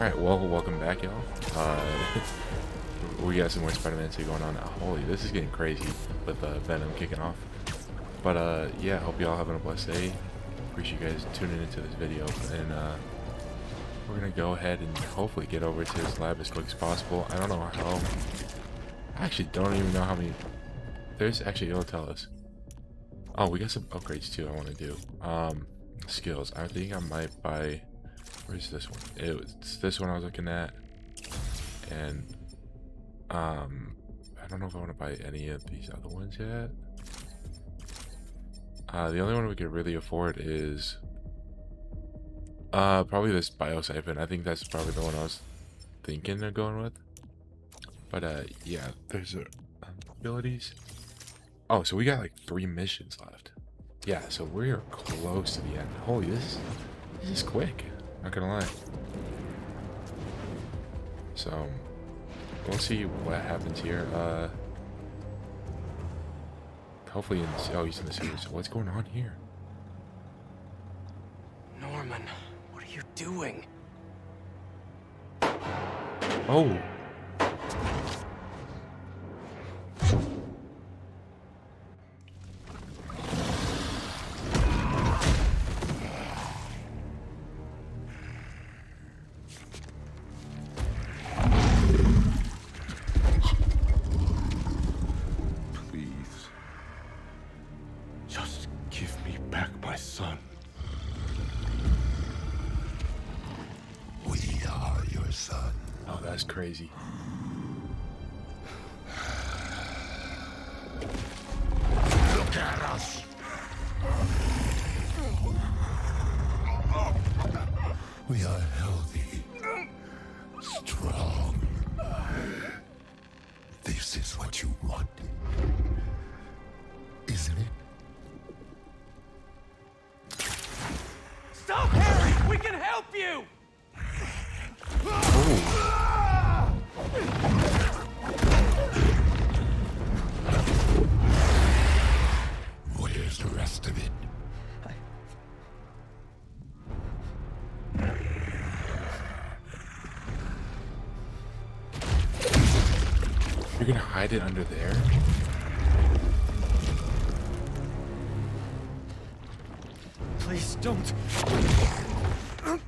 Alright, well, welcome back, y'all. We got some more Spider-Man 2 going on. Holy, this is getting crazy with Venom kicking off. But yeah, hope y'all having a blessed day. Appreciate you guys tuning into this video, and we're gonna go ahead and hopefully get over to this lab as quick as possible. I don't know how. I actually don't even know how many. There's actually, it'll tell us. Oh, we got some upgrades too. I want to do skills. I think I might buy. Where's this one? It's this one I was looking at, and I don't know if I want to buy any of these other ones yet. The only one we could really afford is probably this Biosyphon. I think that's probably the one I was thinking of going with. But yeah, there's abilities. Oh, so we got like 3 missions left. Yeah, so we are close to the end. Holy, this is quick. Not gonna lie. So we'll see what happens here. Hopefully, he's in the series. So what's going on here? Norman, what are you doing? Oh. Crazy. Look at us. We are healthy, strong. This is what you want, isn't it? Stop, Harry! We can help you! Oh. Where's the rest of it? You're gonna hide it under there? Please don't. Oh.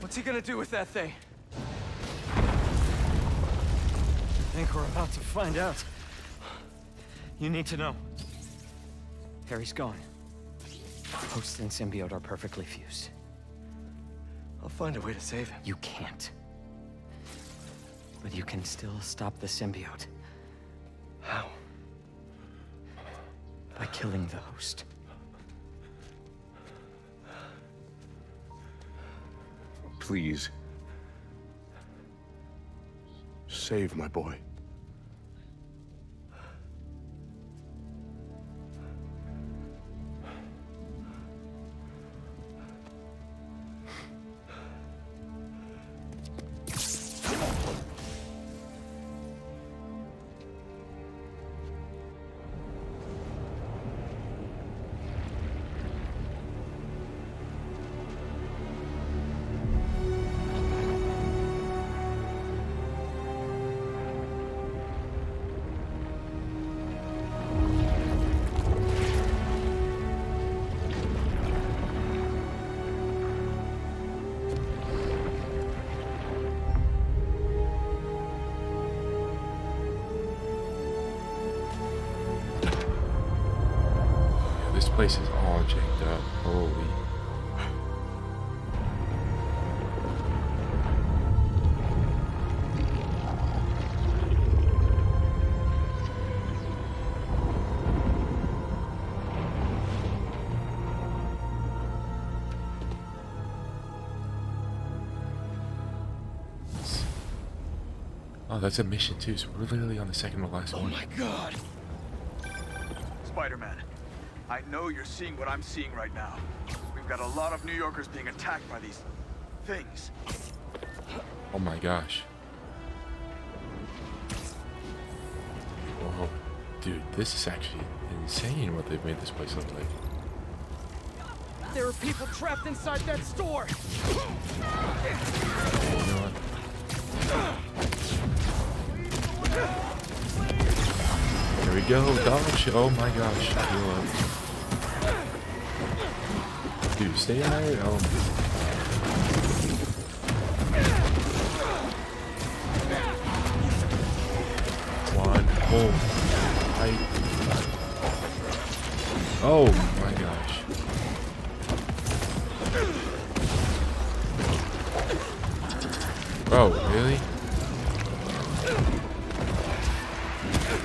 What's he gonna do with that thing? I think we're about to find out. You need to know. Harry's gone. Host and symbiote are perfectly fused. I'll find a way to save him. You can't. But you can still stop the symbiote. How? By killing the host. Please, save my boy. This place is all jacked up. Holy. Oh, that's a mission too, so we're literally on the second to last one. Oh my god! Spider-Man. I know you're seeing what I'm seeing right now. We've got a lot of New Yorkers being attacked by these things. Oh my gosh. Dude, this is actually insane what they've made this place look like. There are people trapped inside that store. Here we go, dodge. Oh my gosh. Dude, stay in there. Oh. Oh my gosh. Bro, really?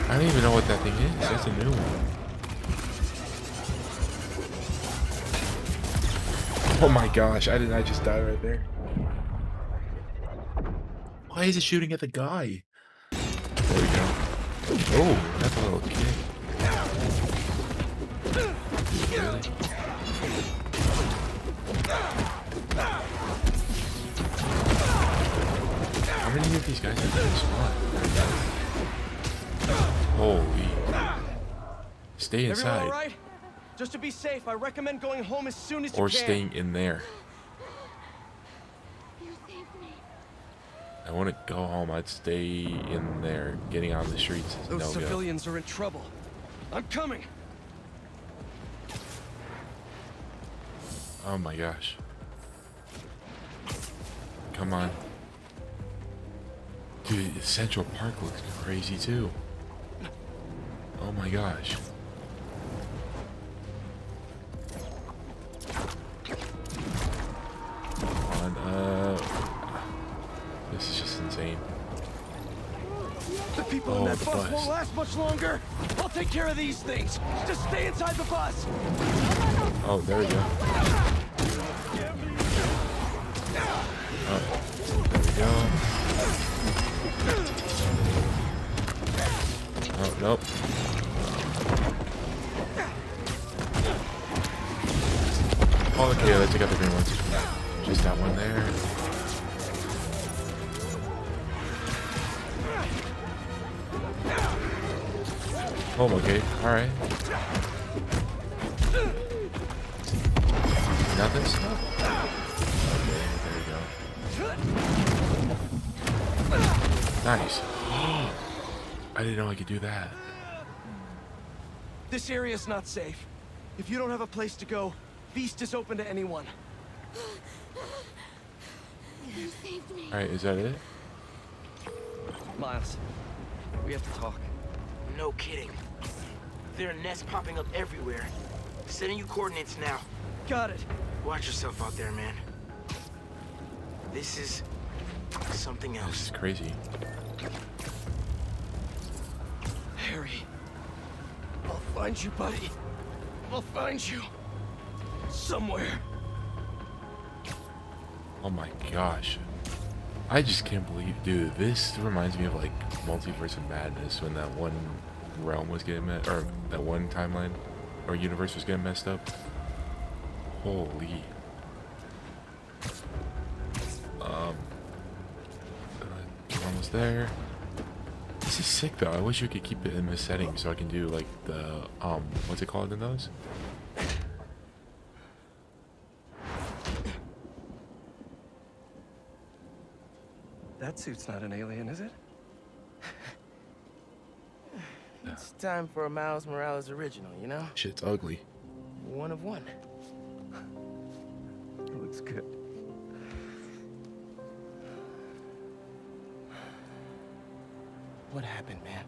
I don't even know what that thing is. That's a new one. Oh my gosh, I just died right there. Why is it shooting at the guy? There we go. Oh, that's a little kid. How many of these guys have been spawned? Holy. Stay inside. All right? Just to be safe, I recommend going home as soon as you can. Or staying in there. You saved me. I want to go home. I'd stay in there. Getting on the streets is no good. Those civilians are in trouble. I'm coming. Oh my gosh. Come on. Dude, Central Park looks crazy too. Oh my gosh. Come on, this is just insane. The people in that bus won't last much longer. I'll take care of these things. Just stay inside the bus. Oh, there we go. Oh, nope. Oh, okay, let's take out the green ones. Just that one there. Oh, okay, alright. Got this? Okay, there we go. Nice. I didn't know I could do that. This area's not safe. If you don't have a place to go, Beast is open to anyone. You saved me. All right, is that it? Miles, we have to talk. No kidding. There are nests popping up everywhere. Sending you coordinates now. Got it. Watch yourself out there, man. This is something else. This is crazy. Harry, I'll find you, buddy. I'll find you somewhere. Oh my gosh, I just can't believe, dude. This reminds me of like Multiverse of Madness when that one realm was getting messed, or that one timeline or universe was getting messed up. Holy. Almost there. This is sick though. I wish you could keep it in this setting so I can do like the what's it called in those? That suit's not an alien, is it? It's time for a Miles Morales original, you know? Shit's ugly. One of one. It looks good. What happened, man?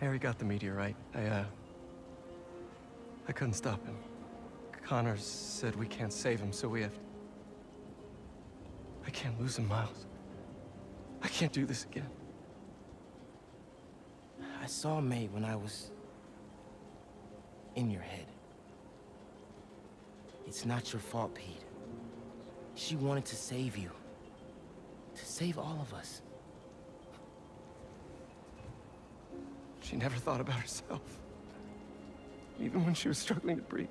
Harry got the meteorite. I couldn't stop him. Connors said we can't save him, so we have... I can't lose him, Miles. I can't do this again. I saw May when I was... in your head. It's not your fault, Pete. She wanted to save you. To save all of us. She never thought about herself, even when she was struggling to breathe.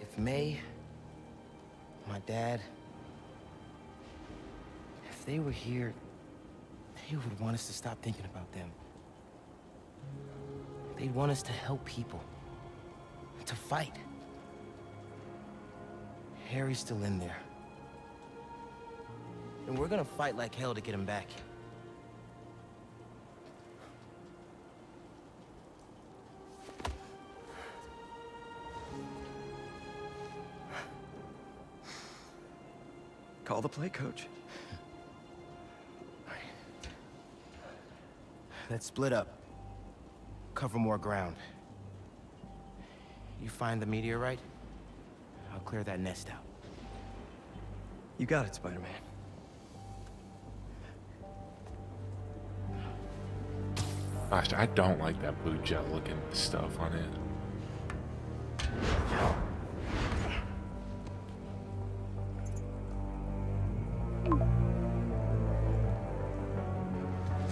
If May, my dad, if they were here, They would want us to stop thinking about them. They'd want us to help people. To fight. Harry's still in there. And we're gonna fight like hell to get him back. Call the play, coach. All right. Let's split up. Cover more ground. You find the meteorite, I'll clear that nest out. You got it, Spider-Man. Gosh, I don't like that blue gel looking stuff on it.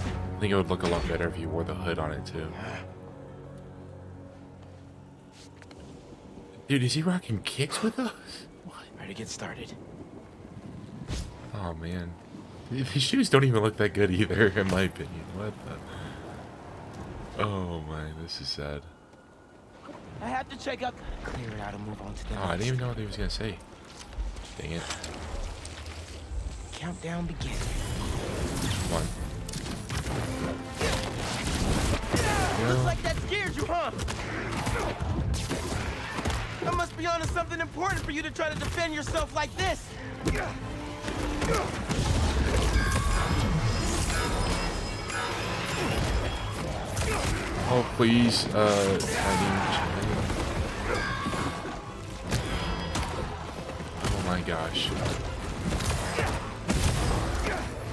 I think it would look a lot better if you wore the hood on it too. Dude, is he rocking kicks with us? What? Ready to get started. Oh, man. His shoes don't even look that good either, in my opinion. What the? Oh, my. This is sad. I have to check up. Clear it out and move on to the next. Oh, I didn't even know what he was going to say. Dang it. Countdown begins. Come on. Yeah. Looks like that scared you, huh? I must be onto something important for you to try to defend yourself like this. Oh, please, oh my gosh.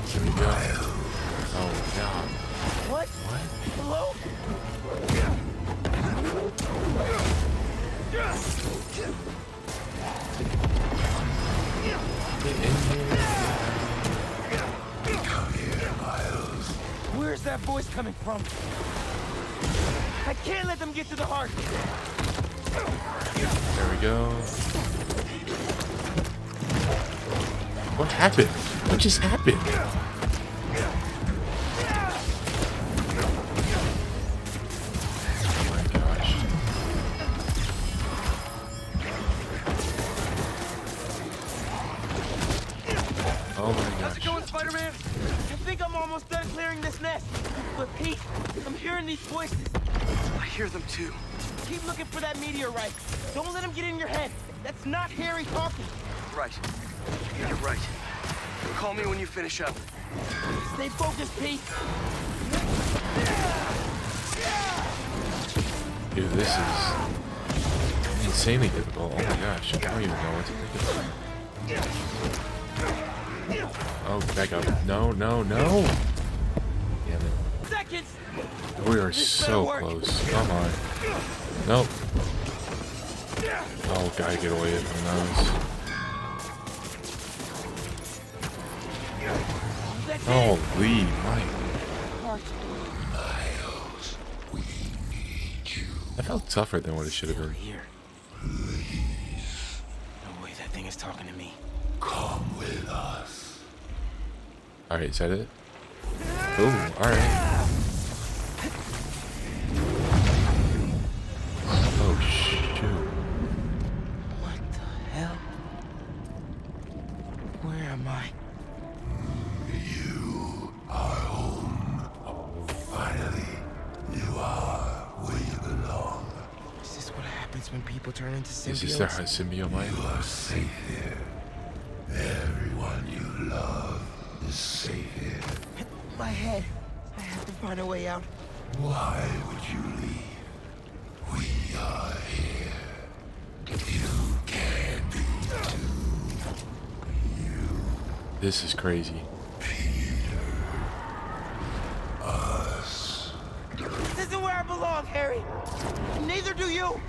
Here we go. Oh, God. What? What? Hello? Get in here. Come here, Miles. Where's that voice coming from? I can't let them get to the heart. There we go. What happened? What just happened? Keep looking for that meteorite. Don't let him get in your head. That's not Harry talking. Right. You're right. Call me when you finish up. Stay focused, Pete. Dude, this is insanely difficult. Oh my gosh, I don't even know what to do. Oh, back up. No, no, no. Damn it. Seconds. We are so close. Come on. Nope. Oh, gotta get away from those. Oh, Lee, Miles, we need you. That felt tougher than what it should have been. Please. No way that thing is talking to me. Come with us. Alright, is that it? Oh, alright. Is this their symbiote life? You are safe here. Everyone you love is safe here. My head. I have to find a way out. Why would you leave? We are here. You can be too. You. This is crazy. Peter. Us. This isn't where I belong, Harry. Neither do you.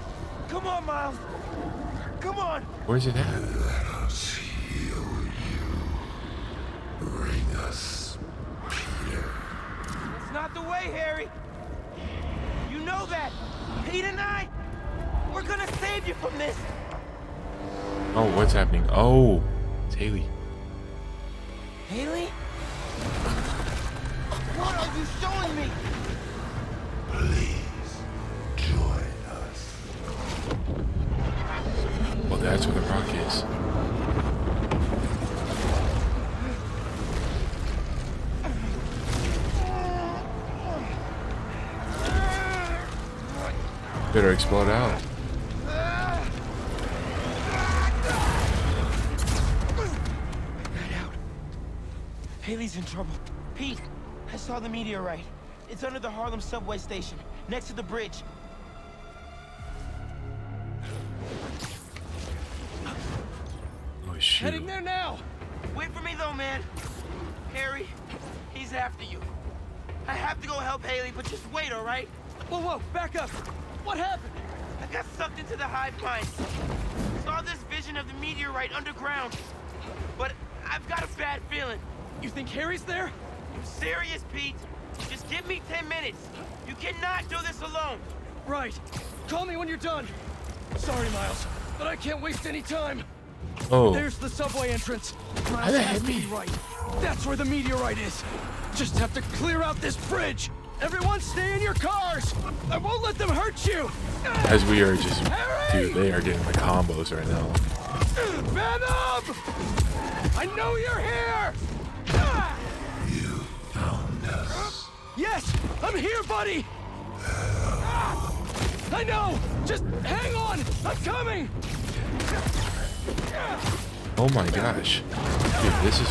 Come on, Miles. Come on. Where's it at? Let us heal you. Bring us, Peter. That's not the way, Harry. You know that. Pete and I, we're gonna save you from this. Oh, what's happening? Oh, it's Haley. Haley? What are you showing me? Please join us. Well, that's where the rock is. Better explode out. Haley's in trouble. Pete, I saw the meteorite. It's under the Harlem subway station, next to the bridge. Oh, shit. Heading there now! Wait for me though, man. Harry, he's after you. I have to go help Haley, but just wait, all right? Whoa, whoa, back up! What happened? I got sucked into the hive mind. Saw this vision of the meteorite underground. But I've got a bad feeling. You think Harry's there? I'm serious, Pete. Just give me 10 minutes. You cannot do this alone. Right. Call me when you're done. Sorry, Miles, but I can't waste any time. Oh. There's the subway entrance. Miles has me right. That's where the meteorite is. Just have to clear out this bridge. Everyone stay in your cars! I won't let them hurt you! As we are just... Harry! Dude, they are getting the combos right now. Venom! I know you're here! You found us. Yes! I'm here, buddy! I know! Just hang on! I'm coming! Oh my gosh. Dude, this is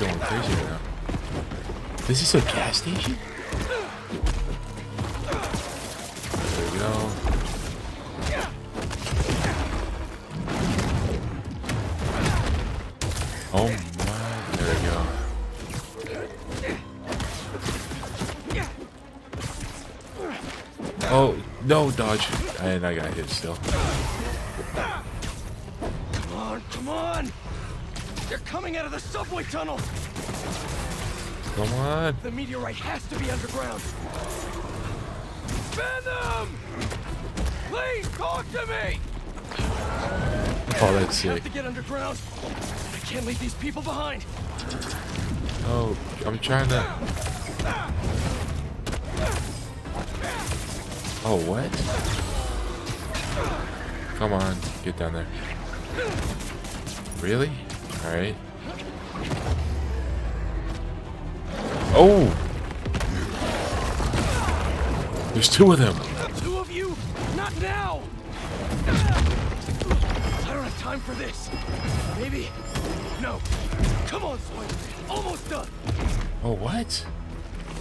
going crazy right now. This is a gas station? Oh my, there we go. Oh, no, dodge. And I got hit still. Come on, come on! They're coming out of the subway tunnel! Come on! The meteorite has to be underground! Venom! Please talk to me! Oh, that's sick. I have to get underground. I can't leave these people behind. Oh, I'm trying to... Oh, what? Come on, get down there. Really? Alright. Oh! There's two of them. Two of you? Not now! I don't have time for this. Maybe? No. Come on, Spider-Man. Almost done. Oh, what?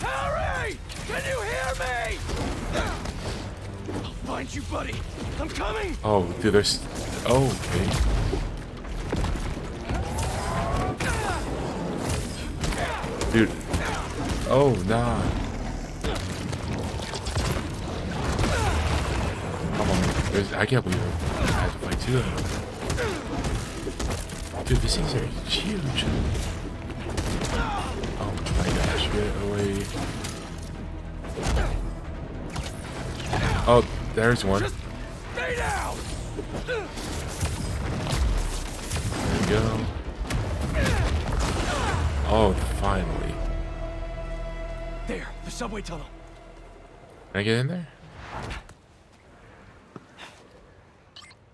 Harry! Can you hear me? I'll find you, buddy. I'm coming. Oh, dude, there's... Oh, okay. Dude. Oh, nah. I can't believe I have to fight two of them. Dude, these things are huge. Oh my gosh, get away. Oh, there's one. Just stay down. There we go. Oh, finally. There, the subway tunnel. Can I get in there?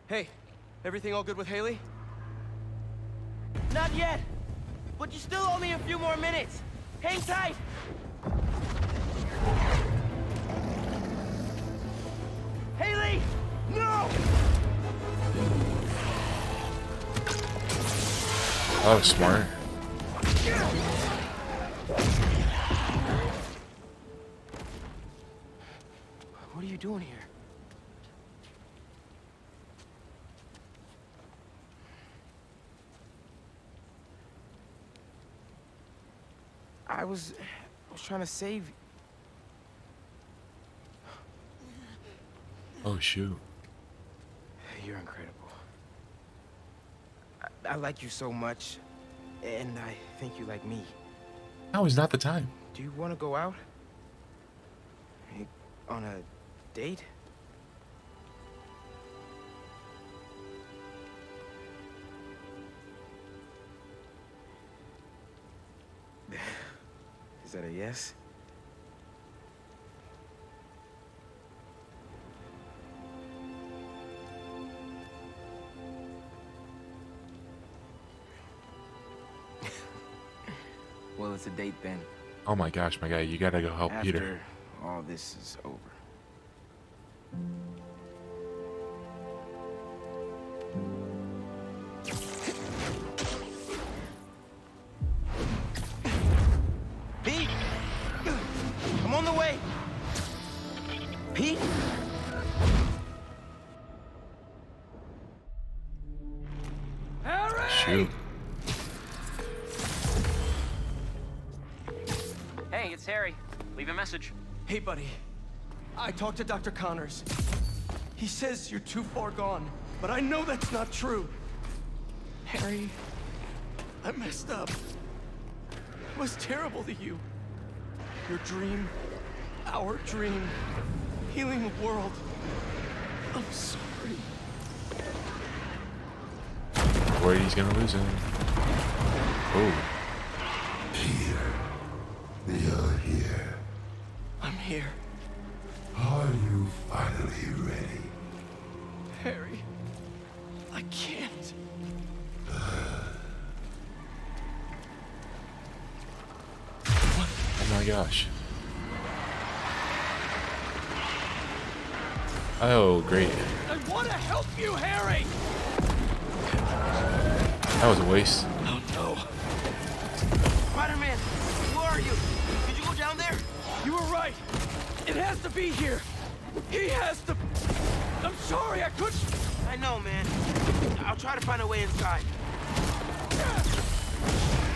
Hey, everything all good with Haley? Not yet, but you still owe me a few more minutes. Hang tight. Haley, no! Oh, smart. What are you doing here? I was trying to save you. Oh, shoot. You're incredible. I like you so much, and I think you like me. Now is not the time. Do you want to go out? On a date? Is that a yes? Well, it's a date then. Oh my gosh, my guy, you gotta go help Peter. After all this is over. Pete! I'm on the way! Pete! Harry! Shoot. Hey, it's Harry. Leave a message. Hey, buddy. I talked to Dr. Connors. He says you're too far gone, but I know that's not true. Harry, I messed up. I was terrible to you. Your dream, our dream, healing the world. I'm sorry. Brady's gonna lose him. Oh. Peter, you're here. I'm here. Are you finally ready? Harry, I can't. What? Oh my gosh. Oh, great. I want to help you, Harry! That was a waste. Oh no. Spider-Man, who are you? Did you go down there? You were right. It has to be here. He has to... I'm sorry, I couldn't... I know, man. I'll try to find a way inside.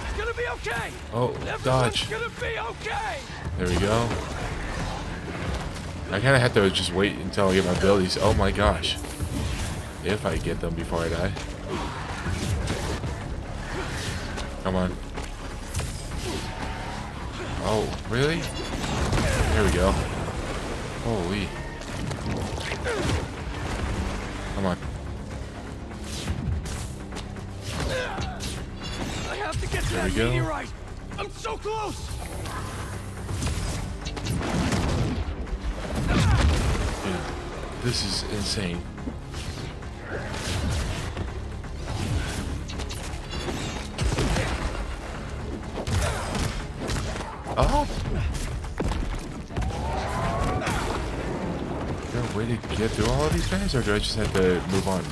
It's gonna be okay. Oh, dodge. Everyone's gonna be okay. There we go. I kind of have to just wait until I get my abilities. Oh my gosh. If I get them before I die. Come on. Oh, really? There we go. Holy. Come on. I have to get there. There we go. Right. I'm so close. Dude, this is insane. Oh. Is there a way to get through all of these guys, or do I just have to move on?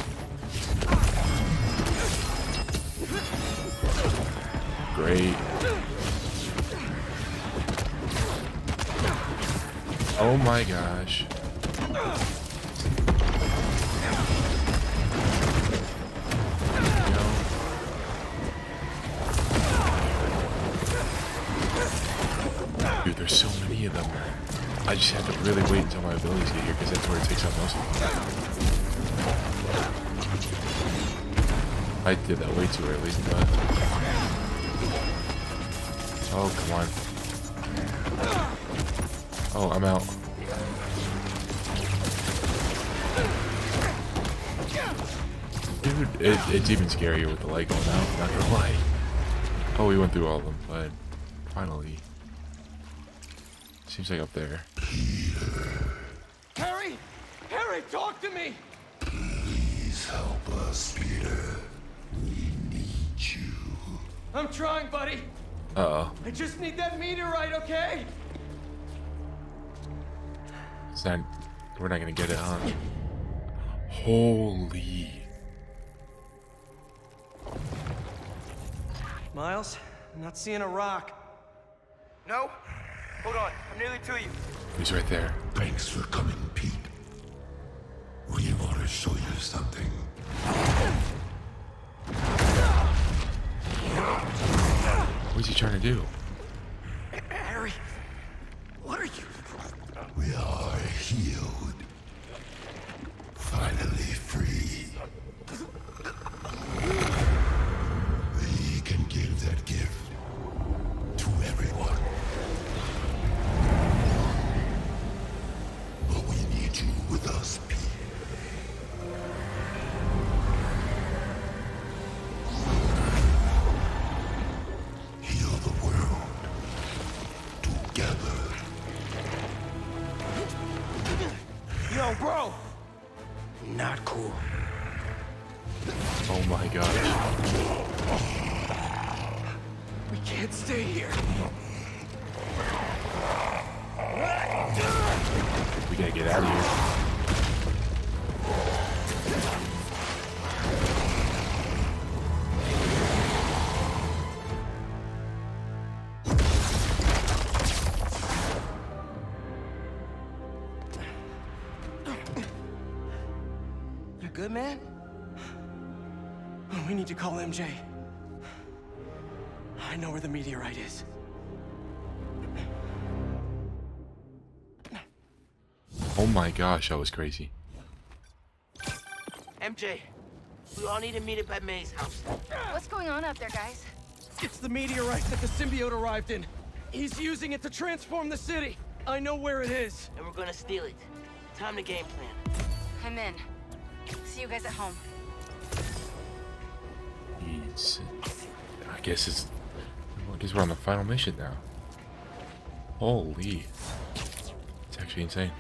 Great. Oh my gosh. Dude, there's so many of them. I just have to really wait until my abilities get here, because that's where it takes out most of them. I did that way too early, but... Oh, come on. Oh, I'm out. Dude, it's even scarier with the light going out, not gonna lie. Oh, we went through all of them, but finally... Seems like up there. Harry! Harry, talk to me! Please help us, Peter. We need you. I'm trying, buddy. Uh-oh. I just need that meteorite, okay? It's not... We're not gonna get it, huh? Holy... Miles, I'm not seeing a rock. No? Hold on, I'm nearly to you. He's right there. Thanks for coming, Pete. We want to show you something. What's he trying to do? Harry, what are you? We are healed. Finally free. We can give that gift to everyone. With us, Peter. Heal the world. bro. Not cool. Oh my god. We can't stay here. We gotta get out of here. You're good, man? We need to call MJ. I know where the meteorite is. Oh my gosh, that was crazy. MJ, we all need to meet up at May's house. What's going on up there, guys? It's the meteorite that the symbiote arrived in. He's using it to transform the city. I know where it is. And we're gonna steal it. Time to game plan. I'm in. See you guys at home. Jeez. I guess we're on the final mission now. Holy. It's actually insane.